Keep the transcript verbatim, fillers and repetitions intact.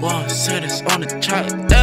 One sentence on the track.